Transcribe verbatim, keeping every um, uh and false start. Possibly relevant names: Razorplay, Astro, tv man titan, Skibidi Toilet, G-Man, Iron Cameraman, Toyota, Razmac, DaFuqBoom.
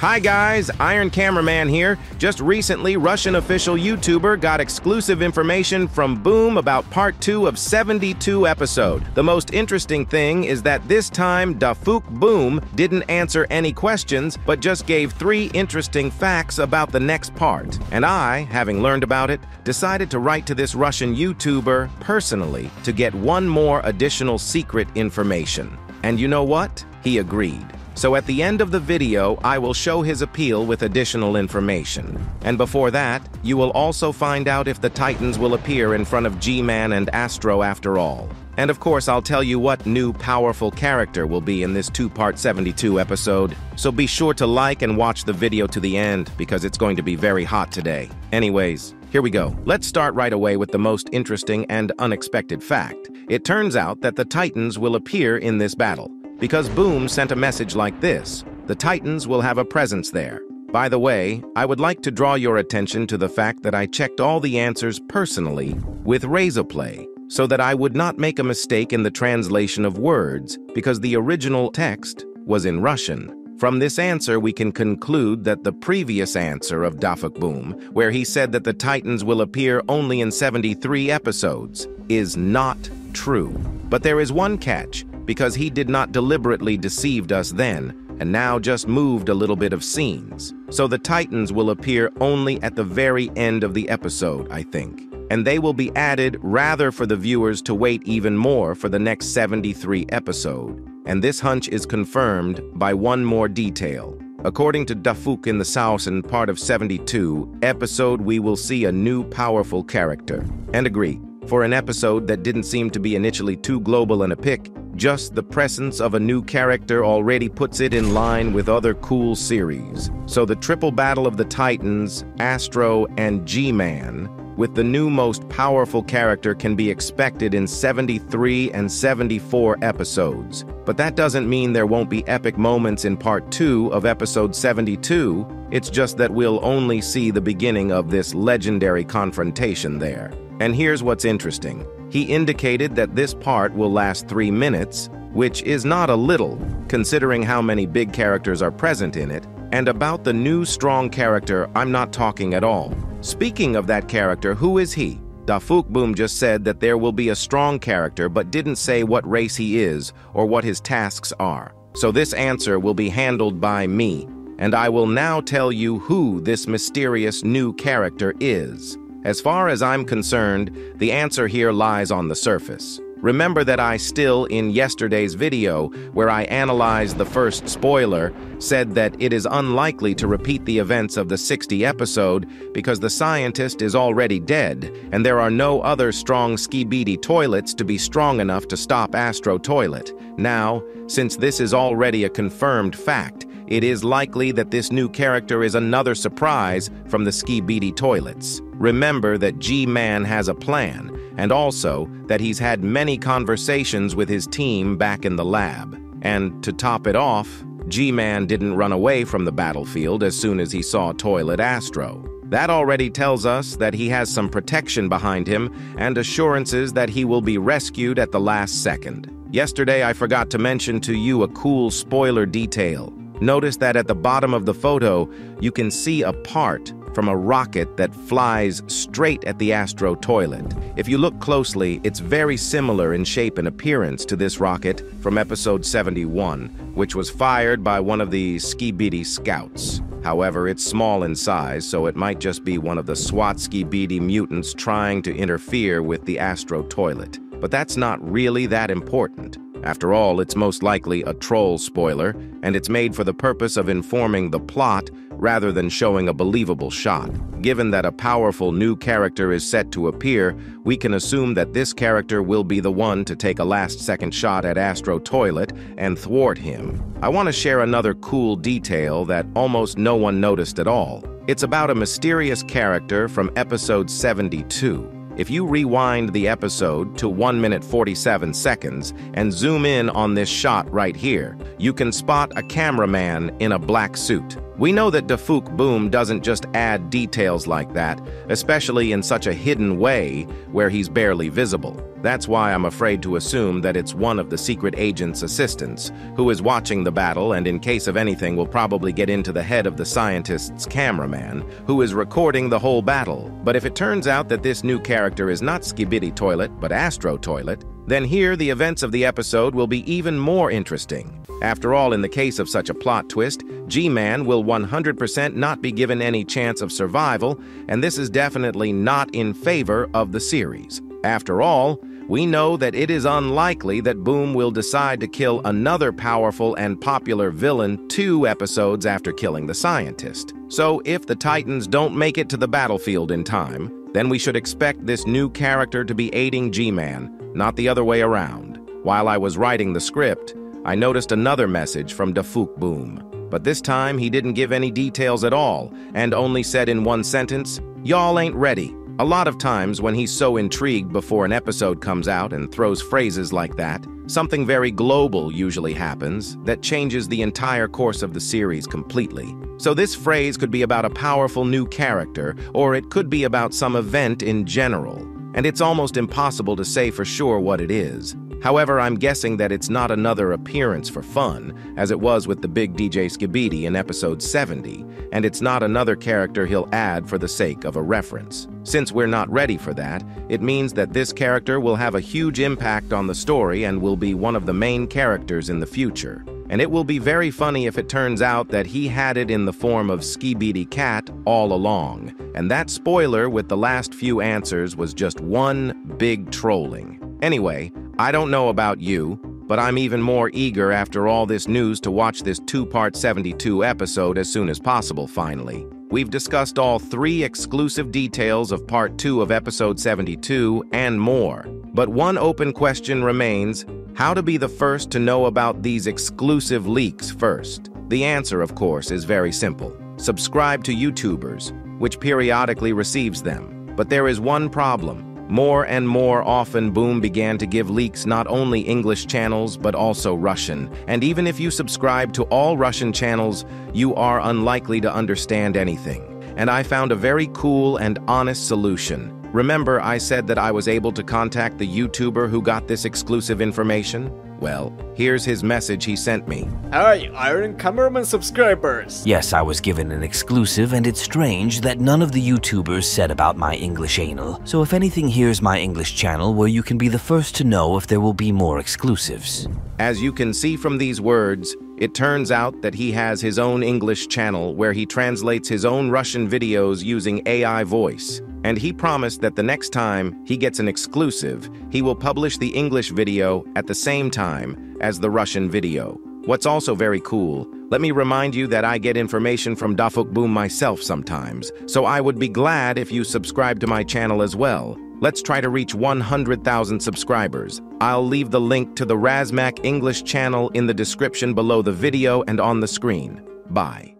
Hi guys, Iron Cameraman here. Just recently, Russian official YouTuber got exclusive information from Boom about part two of seventy-two episode. The most interesting thing is that this time DaFuqBoom didn't answer any questions, but just gave three interesting facts about the next part. And I, having learned about it, decided to write to this Russian YouTuber personally to get one more additional secret information. And you know what? He agreed. So at the end of the video, I will show his appeal with additional information. And before that, you will also find out if the Titans will appear in front of G-Man and Astro after all. And of course, I'll tell you what new powerful character will be in this two-part seventy-two episode. So be sure to like and watch the video to the end, because it's going to be very hot today. Anyways, here we go. Let's start right away with the most interesting and unexpected fact. It turns out that the Titans will appear in this battle, because Boom sent a message like this: the Titans will have a presence there. By the way, I would like to draw your attention to the fact that I checked all the answers personally with Razorplay, so that I would not make a mistake in the translation of words, because the original text was in Russian. From this answer, we can conclude that the previous answer of DaFuqBoom, where he said that the Titans will appear only in seventy-three episodes, is not true. But there is one catch, because he did not deliberately deceive us then, and now just moved a little bit of scenes. So the Titans will appear only at the very end of the episode, I think. And they will be added rather for the viewers to wait even more for the next seventy-three episode. And this hunch is confirmed by one more detail. According to DaFuq in the Sausen part of seventy-two episode, we will see a new powerful character. And agree, for an episode that didn't seem to be initially too global and epic, just the presence of a new character already puts it in line with other cool series. So the triple battle of the Titans, Astro, and G-Man, with the new most powerful character, can be expected in seventy-three and seventy-four episodes. But that doesn't mean there won't be epic moments in part two of episode seventy-two, it's just that we'll only see the beginning of this legendary confrontation there. And here's what's interesting. He indicated that this part will last three minutes, which is not a little, considering how many big characters are present in it. And about the new strong character, I'm not talking at all. Speaking of that character, who is he? DaFuqBoom just said that there will be a strong character, but didn't say what race he is or what his tasks are. So this answer will be handled by me, and I will now tell you who this mysterious new character is. As far as I'm concerned, the answer here lies on the surface. Remember that I still, in yesterday's video, where I analyzed the first spoiler, said that it is unlikely to repeat the events of the sixty episode because the scientist is already dead, and there are no other strong Skibidi Toilets to be strong enough to stop Astro Toilet. Now, since this is already a confirmed fact, it is likely that this new character is another surprise from the Skibidi Toilets. Remember that G-Man has a plan, and also that he's had many conversations with his team back in the lab. And to top it off, G-Man didn't run away from the battlefield as soon as he saw Toilet Astro. That already tells us that he has some protection behind him and assurances that he will be rescued at the last second. Yesterday, I forgot to mention to you a cool spoiler detail. Notice that at the bottom of the photo, you can see a part from a rocket that flies straight at the Astro Toilet. If you look closely, it's very similar in shape and appearance to this rocket from episode seventy-one, which was fired by one of the Skibidi Scouts. However, it's small in size, so it might just be one of the SWAT Skibidi mutants trying to interfere with the Astro Toilet. But that's not really that important. After all, it's most likely a troll spoiler, and it's made for the purpose of informing the plot rather than showing a believable shot. Given that a powerful new character is set to appear, we can assume that this character will be the one to take a last-second shot at Astro Toilet and thwart him. I want to share another cool detail that almost no one noticed at all. It's about a mysterious character from episode seventy-two. If you rewind the episode to one minute forty-seven seconds and zoom in on this shot right here, you can spot a cameraman in a black suit. We know that DaFuqBoom doesn't just add details like that, especially in such a hidden way where he's barely visible. That's why I'm afraid to assume that it's one of the secret agent's assistants who is watching the battle, and in case of anything will probably get into the head of the scientist's cameraman who is recording the whole battle. But if it turns out that this new character is not Skibidi Toilet but Astro Toilet, then here the events of the episode will be even more interesting. After all, in the case of such a plot twist, G-Man will one hundred percent not be given any chance of survival, and this is definitely not in favor of the series. After all, we know that it is unlikely that Boom will decide to kill another powerful and popular villain two episodes after killing the scientist. So if the Titans don't make it to the battlefield in time, then we should expect this new character to be aiding G-Man, not the other way around. While I was writing the script, I noticed another message from DaFuqBoom, but this time he didn't give any details at all and only said in one sentence, "Y'all ain't ready." A lot of times when he's so intrigued before an episode comes out and throws phrases like that, something very global usually happens that changes the entire course of the series completely. So this phrase could be about a powerful new character, or it could be about some event in general, and it's almost impossible to say for sure what it is. However, I'm guessing that it's not another appearance for fun, as it was with the big D J Skibidi in episode seventy, and it's not another character he'll add for the sake of a reference. Since we're not ready for that, it means that this character will have a huge impact on the story and will be one of the main characters in the future. And it will be very funny if it turns out that he had it in the form of Skibidi Cat all along. And that spoiler with the last few answers was just one big trolling. Anyway, I don't know about you, but I'm even more eager after all this news to watch this two-part seventy-two episode as soon as possible, finally. We've discussed all three exclusive details of part two of episode seventy-two and more. But one open question remains: how to be the first to know about these exclusive leaks first? The answer, of course, is very simple. Subscribe to YouTubers, which periodically receives them. But there is one problem. More and more often, Boom began to give leaks not only English channels, but also Russian. And even if you subscribe to all Russian channels, you are unlikely to understand anything. And I found a very cool and honest solution. Remember, I said that I was able to contact the YouTuber who got this exclusive information? Well, here's his message he sent me. Hi, Iron Cameraman subscribers! Yes, I was given an exclusive, and it's strange that none of the YouTubers said about my English anal. So if anything, here's my English channel where you can be the first to know if there will be more exclusives. As you can see from these words, it turns out that he has his own English channel where he translates his own Russian videos using A I voice. And he promised that the next time he gets an exclusive, he will publish the English video at the same time as the Russian video. What's also very cool, let me remind you that I get information from DaFuqBoom myself sometimes, so I would be glad if you subscribe to my channel as well. Let's try to reach one hundred thousand subscribers. I'll leave the link to the Razmac English channel in the description below the video and on the screen. Bye.